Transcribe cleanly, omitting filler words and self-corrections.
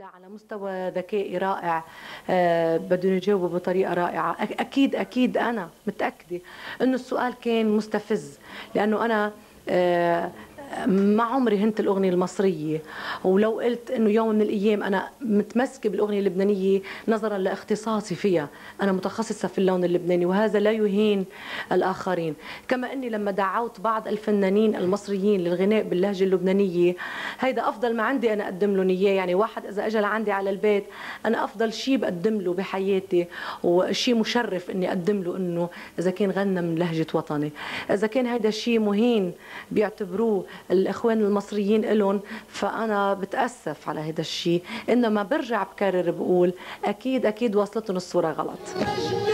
دولة على مستوى ذكائي رائع، بدهم يجاوبوا بطريقة رائعة. أكيد أكيد أنا متأكدة إنه السؤال كان مستفز، لأنه أنا ما عمري هنت الأغنية المصرية، ولو قلت إنه يوم من الأيام أنا متمسكة بالأغنية اللبنانية نظرا لاختصاصي فيها، أنا متخصصة في اللون اللبناني وهذا لا يهين الآخرين. كما إني لما دعوت بعض الفنانين المصريين للغناء باللهجة اللبنانية، هيدا أفضل ما عندي أنا أقدم لهم إياه. يعني واحد إذا أجى لعندي على البيت، أنا أفضل شيء بقدم له بحياتي وشيء مشرف إني أقدم له إنه إذا كان غنى من لهجة وطني. إذا كان هيدا شيء مهين بيعتبروه الإخوان المصريين إلهم، فأنا بتأسف على هذا الشيء. إنما برجع بكرر بقول أكيد أكيد واصلتهم الصورة غلط.